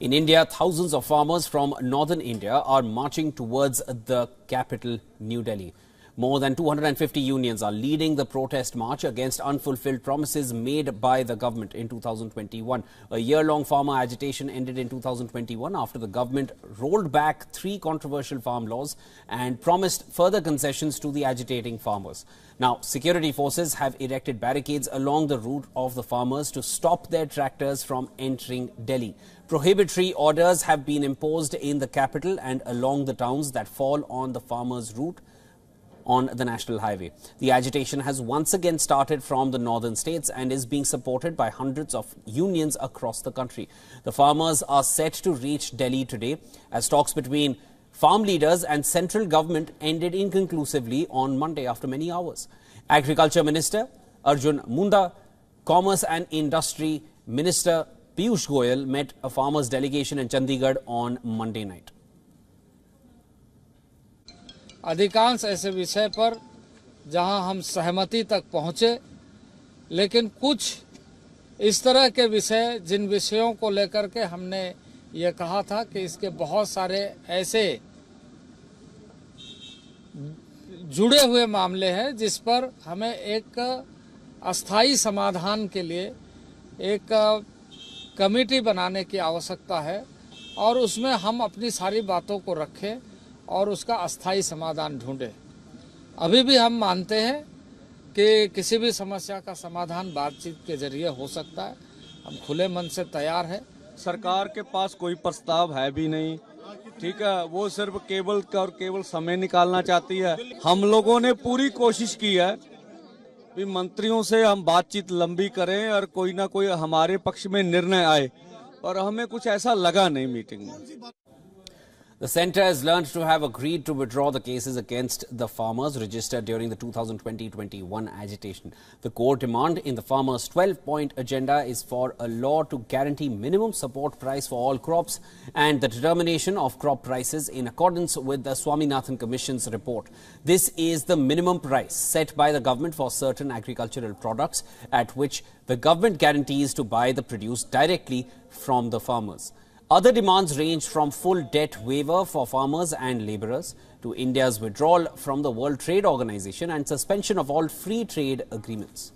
In India, thousands of farmers from northern India are marching towards the capital, New Delhi. More than 250 unions are leading the protest march against unfulfilled promises made by the government in 2021. A year-long farmer agitation ended in 2021 after the government rolled back 3 controversial farm laws and promised further concessions to the agitating farmers. Now, security forces have erected barricades along the route of the farmers to stop their tractors from entering Delhi. Prohibitory orders have been imposed in the capital and along the towns that fall on the farmers' route on the national highway. The agitation has once again started from the northern states and is being supported by hundreds of unions across the country. The farmers are set to reach Delhi today as talks between farm leaders and central government ended inconclusively on Monday after many hours. Agriculture Minister Arjun Munda, Commerce and Industry Minister Piyush Goyal met a farmers' delegation in Chandigarh on Monday night. अधिकांश ऐसे विषय पर जहां हम सहमति तक पहुंचे, लेकिन कुछ इस तरह के विषय जिन विषयों को लेकर के हमने ये कहा था कि इसके बहुत सारे ऐसे जुड़े हुए मामले हैं जिस पर हमें एक अस्थायी समाधान के लिए एक कमेटी बनाने की आवश्यकता है और उसमें हम अपनी सारी बातों को रखें और उसका अस्थायी समाधान ढूंढे। अभी भी हम मानते हैं कि किसी भी समस्या का समाधान बातचीत के जरिए हो सकता है। हम खुले मन से तैयार हैं। सरकार के पास कोई प्रस्ताव है भी नहीं, ठीक है, वो सिर्फ केवल और केवल समय निकालना चाहती है। हम लोगों ने पूरी कोशिश की है कि मंत्रियों से हम बातचीत लंबी करें और कोई ना कोई हमारे पक्ष में निर्णय आए, और हमें कुछ ऐसा लगा नहीं मीटिंग में। The centre has learned to have agreed to withdraw the cases against the farmers registered during the 2020-21 agitation. The core demand in the farmers' 12-point agenda is for a law to guarantee minimum support price for all crops and the determination of crop prices in accordance with the Swaminathan Commission's report. This is the minimum price set by the government for certain agricultural products at which the government guarantees to buy the produce directly from the farmers. Other demands range from full debt waiver for farmers and labourers to India's withdrawal from the World Trade Organization and suspension of all free trade agreements.